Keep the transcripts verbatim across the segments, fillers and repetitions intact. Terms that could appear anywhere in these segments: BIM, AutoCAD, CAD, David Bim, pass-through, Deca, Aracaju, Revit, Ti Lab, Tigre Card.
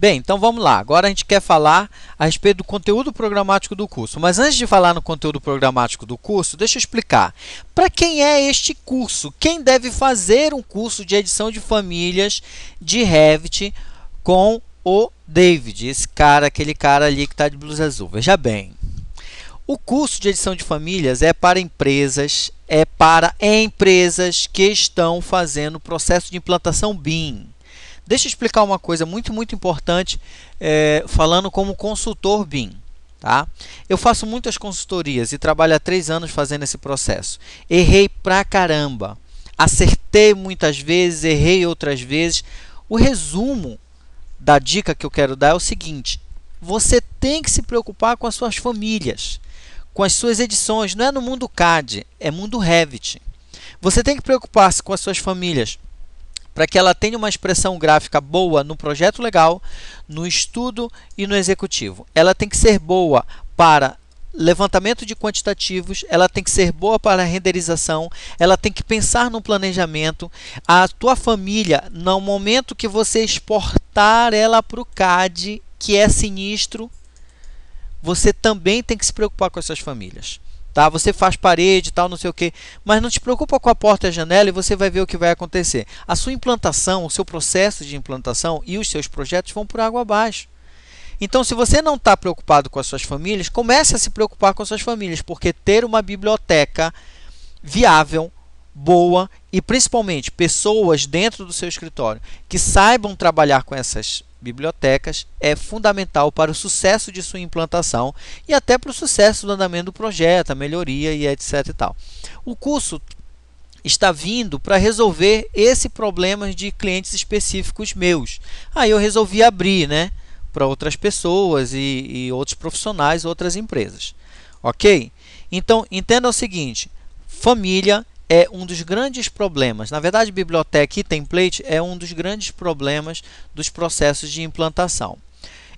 Bem, então vamos lá. Agora a gente quer falar a respeito do conteúdo programático do curso. Mas antes de falar no conteúdo programático do curso, deixa eu explicar. Para quem é este curso? Quem deve fazer um curso de edição de famílias de Revit com o David? Esse cara, aquele cara ali que está de blusa azul. Veja bem. O curso de edição de famílias é para empresas, é para empresas que estão fazendo o processo de implantação B I M. Deixa eu explicar uma coisa muito, muito importante, é, falando como consultor B I M. Tá? Eu faço muitas consultorias e trabalho há três anos fazendo esse processo. Errei pra caramba. Acertei muitas vezes, errei outras vezes. O resumo da dica que eu quero dar é o seguinte. Você tem que se preocupar com as suas famílias, com as suas edições. Não é no mundo C A D, é mundo Revit. Você tem que preocupar-se com as suas famílias, para que ela tenha uma expressão gráfica boa no projeto legal, no estudo e no executivo. Ela tem que ser boa para levantamento de quantitativos, ela tem que ser boa para renderização, ela tem que pensar no planejamento. A tua família, no momento que você exportar ela para o C A D, que é sinistro, você também tem que se preocupar com as suas famílias. Tá? Você faz parede, tal, não sei o que, mas não te preocupa com a porta e a janela e você vai ver o que vai acontecer. A sua implantação, o seu processo de implantação e os seus projetos vão por água abaixo. Então, se você não está preocupado com as suas famílias, comece a se preocupar com as suas famílias, porque ter uma biblioteca viável, boa e, principalmente, pessoas dentro do seu escritório que saibam trabalhar com essas bibliotecas é fundamental para o sucesso de sua implantação e até para o sucesso do andamento do projeto, a melhoria e etc e tal. O curso está vindo para resolver esse problema de clientes específicos meus. Aí eu resolvi abrir, né, para outras pessoas e, e outros profissionais, outras empresas. Ok? Então, entenda o seguinte, família é um dos grandes problemas. Na verdade, biblioteca e template é um dos grandes problemas dos processos de implantação.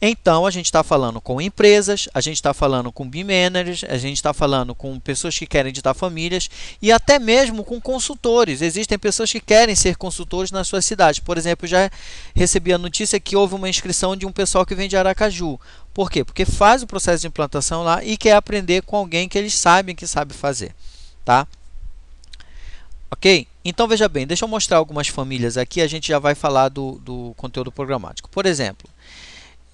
Então, a gente está falando com empresas, a gente está falando com B I M managers, a gente está falando com pessoas que querem editar famílias e até mesmo com consultores. Existem pessoas que querem ser consultores na sua cidade. Por exemplo, já recebi a notícia que houve uma inscrição de um pessoal que vem de Aracaju. Por quê? Porque faz o processo de implantação lá e quer aprender com alguém que eles sabem que sabe fazer. Tá? Ok? Então, veja bem, deixa eu mostrar algumas famílias aqui, a gente já vai falar do, do conteúdo programático. Por exemplo,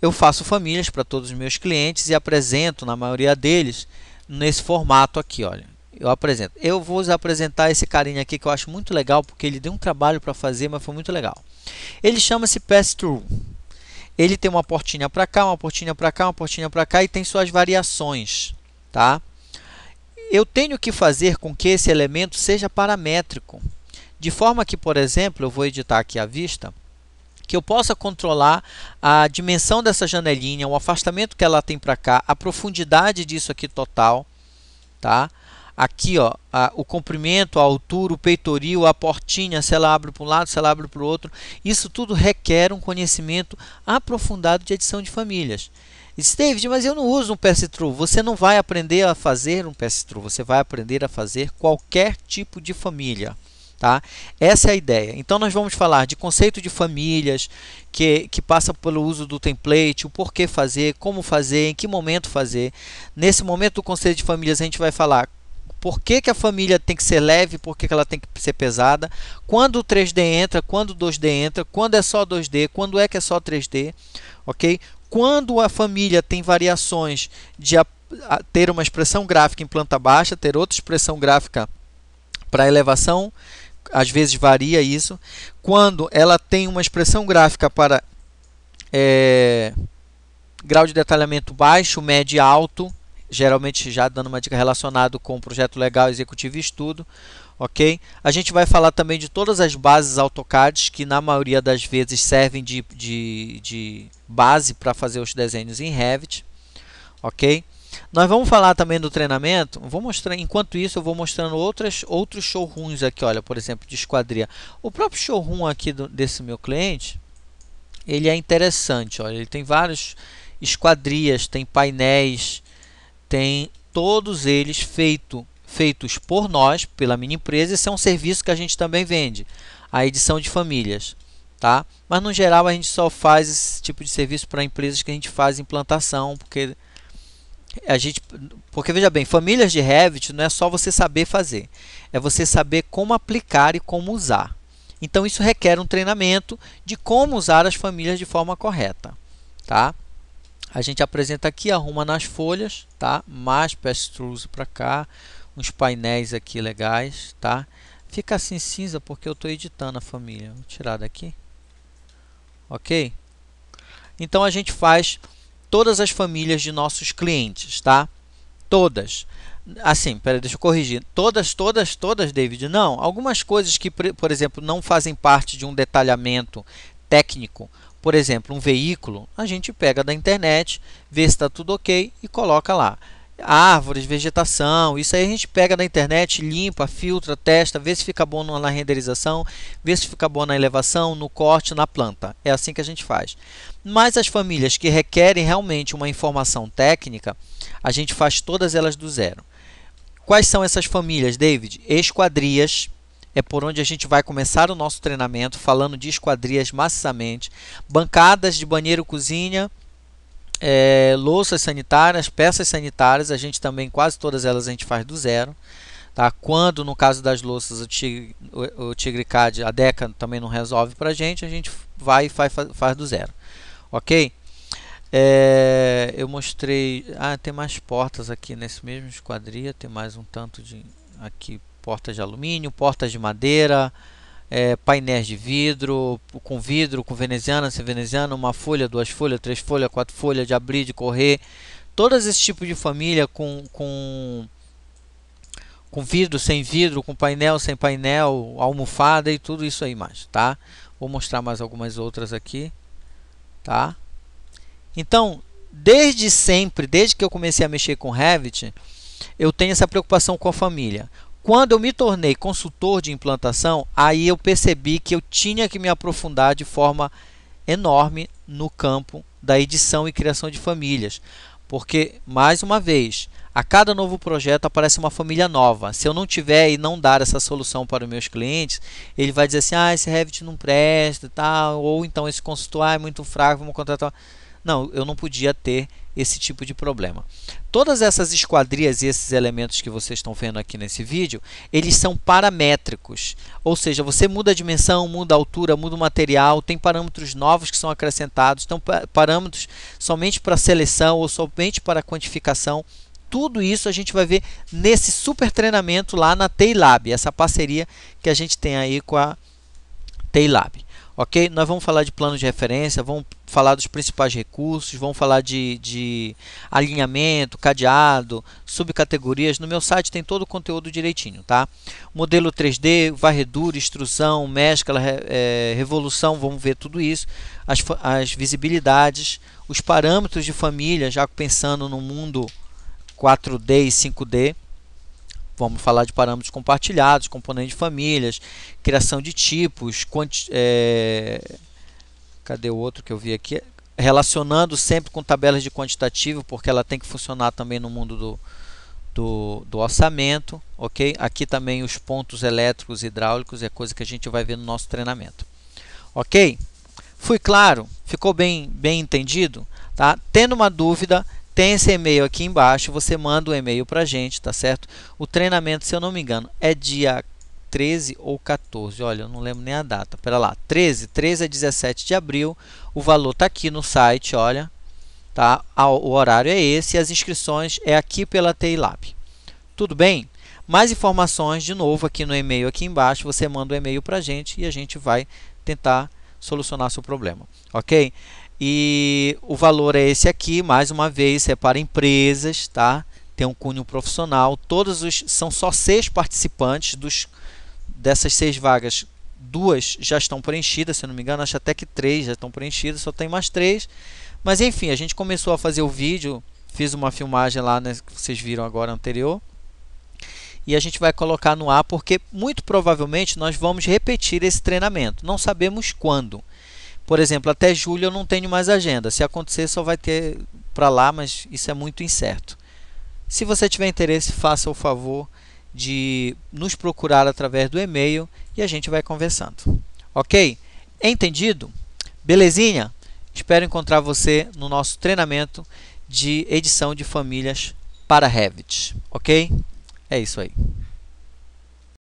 eu faço famílias para todos os meus clientes e apresento, na maioria deles, nesse formato aqui, olha. Eu apresento. Eu vou apresentar esse carinha aqui que eu acho muito legal, porque ele deu um trabalho para fazer, mas foi muito legal. Ele chama-se pass-through. Ele tem uma portinha para cá, uma portinha para cá, uma portinha para cá e tem suas variações, tá? Eu tenho que fazer com que esse elemento seja paramétrico, de forma que, por exemplo, eu vou editar aqui à vista, que eu possa controlar a dimensão dessa janelinha, o afastamento que ela tem para cá, a profundidade disso aqui total, tá? Aqui, ó, a, o comprimento, a altura, o peitoril, a portinha, se ela abre para um lado, se ela abre para o outro. Isso tudo requer um conhecimento aprofundado de edição de famílias. Disse, David, mas eu não uso um pass-through. Você não vai aprender a fazer um pass-through. Você vai aprender a fazer qualquer tipo de família. Tá? Essa é a ideia. Então, nós vamos falar de conceito de famílias, que, que passa pelo uso do template, o porquê fazer, como fazer, em que momento fazer. Nesse momento do conceito de famílias, a gente vai falar por que, que a família tem que ser leve, por que, que ela tem que ser pesada, quando o três D entra, quando o dois D entra, quando é só dois D, quando é que é só três D. Ok? Quando a família tem variações de a, a, ter uma expressão gráfica em planta baixa, ter outra expressão gráfica para elevação, às vezes varia isso. Quando ela tem uma expressão gráfica para é, grau de detalhamento baixo, médio e alto, geralmente já dando uma dica relacionada com o projeto legal, executivo e estudo. Okay? A gente vai falar também de todas as bases AutoCAD, que na maioria das vezes servem de, de, de base para fazer os desenhos em Revit. Okay? Nós vamos falar também do treinamento. Vou mostrar, enquanto isso, eu vou mostrando outras, outros showrooms aqui. Olha, por exemplo, de esquadria. O próprio showroom aqui do, desse meu cliente, ele é interessante. Olha, ele tem várias esquadrias, tem painéis, tem todos eles feito feitos por nós, pela minha empresa. Esse é um serviço que a gente também vende, a edição de famílias. tá? Mas no geral a gente só faz esse tipo de serviço para empresas que a gente faz implantação, porque a gente, porque veja bem, famílias de Revit não é só você saber fazer, é você saber como aplicar e como usar. Então isso requer um treinamento de como usar as famílias de forma correta, tá? A gente apresenta aqui, arruma nas folhas, tá? Mais pass-through para cá, uns painéis aqui legais, tá? Fica assim cinza porque eu estou editando a família. Vou tirar daqui. Ok? Então a gente faz todas as famílias de nossos clientes, tá? Todas. Assim, pera, deixa eu corrigir. Todas, todas, todas, David? Não. Algumas coisas que, por exemplo, não fazem parte de um detalhamento técnico. Por exemplo, um veículo, a gente pega da internet, vê se está tudo ok e coloca lá. Árvores, vegetação, isso aí a gente pega da internet, limpa, filtra, testa, vê se fica bom na renderização, vê se fica bom na elevação, no corte, na planta. É assim que a gente faz. Mas as famílias que requerem realmente uma informação técnica, a gente faz todas elas do zero. Quais são essas famílias, David? Esquadrias. É por onde a gente vai começar o nosso treinamento, falando de esquadrias maciçamente. Bancadas de banheiro, cozinha, é, louças sanitárias, peças sanitárias, a gente também, quase todas elas a gente faz do zero, tá? Quando, no caso das louças, o Tigre, o Tigre Card, a Deca também não resolve para a gente, a gente vai e faz, faz do zero, ok? É, eu mostrei... Ah, tem mais portas aqui nesse mesmo esquadria, tem mais um tanto de... aqui. Portas de alumínio, portas de madeira, é, painéis de vidro, com vidro, com veneziana, sem veneziana, uma folha, duas folhas, três folhas, quatro folhas, de abrir, de correr. Todos esses tipos de família com, com, com vidro, sem vidro, com painel, sem painel, almofada e tudo isso aí mais, tá? Vou mostrar mais algumas outras aqui, tá? Então, desde sempre, desde que eu comecei a mexer com Revit, eu tenho essa preocupação com a família. Quando eu me tornei consultor de implantação, aí eu percebi que eu tinha que me aprofundar de forma enorme no campo da edição e criação de famílias. Porque, mais uma vez, a cada novo projeto aparece uma família nova. Se eu não tiver e não dar essa solução para os meus clientes, ele vai dizer assim, ah, esse Revit não presta, tal, ou então esse consultor ah, é muito fraco, vamos contratar... Não, eu não podia ter esse tipo de problema. Todas essas esquadrias e esses elementos que vocês estão vendo aqui nesse vídeo, eles são paramétricos. Ou seja, você muda a dimensão, muda a altura, muda o material, tem parâmetros novos que são acrescentados, tem parâmetros somente para seleção ou somente para quantificação. Tudo isso a gente vai ver nesse super treinamento lá na Ti Lab, essa parceria que a gente tem aí com a Ti Lab. Ok? Nós vamos falar de plano de referência, vamos falar dos principais recursos, vamos falar de, de alinhamento, cadeado, subcategorias. No meu site tem todo o conteúdo direitinho, tá? Modelo três D, varredura, extrusão, mescla, é, revolução, vamos ver tudo isso. As, as visibilidades, os parâmetros de família, já pensando no mundo quatro D e cinco D. Vamos falar de parâmetros compartilhados, componentes de famílias, criação de tipos, quanti, é, cadê o outro que eu vi aqui? Relacionando sempre com tabelas de quantitativo, porque ela tem que funcionar também no mundo do, do, do orçamento, ok? Aqui também os pontos elétricos e hidráulicos, é coisa que a gente vai ver no nosso treinamento. Ok? Fui claro? Ficou bem, bem entendido? Tá? Tendo uma dúvida... Tem esse e-mail aqui embaixo, você manda o um e-mail para a gente, tá certo? O treinamento, se eu não me engano, é dia treze ou quatorze, olha, eu não lembro nem a data, pera lá, treze, treze a dezessete de abril, o valor está aqui no site, olha, tá? O horário é esse e as inscrições é aqui pela Ti Lab. Tudo bem? Mais informações, de novo, aqui no e-mail, aqui embaixo, você manda o um e-mail para a gente e a gente vai tentar solucionar seu problema, ok? E o valor é esse aqui, mais uma vez, é para empresas, tá? Tem um cunho profissional, todos os, são só seis participantes, dos, dessas seis vagas, duas já estão preenchidas, se eu não me engano, acho até que três já estão preenchidas, só tem mais três, mas enfim, a gente começou a fazer o vídeo, fiz uma filmagem lá, né, que vocês viram agora anterior, e a gente vai colocar no ar, porque muito provavelmente nós vamos repetir esse treinamento, não sabemos quando. Por exemplo, até julho eu não tenho mais agenda. Se acontecer, só vai ter para lá, mas isso é muito incerto. Se você tiver interesse, faça o favor de nos procurar através do e-mail e a gente vai conversando. Ok? Entendido? Belezinha? Espero encontrar você no nosso treinamento de edição de famílias para Revit, ok? É isso aí.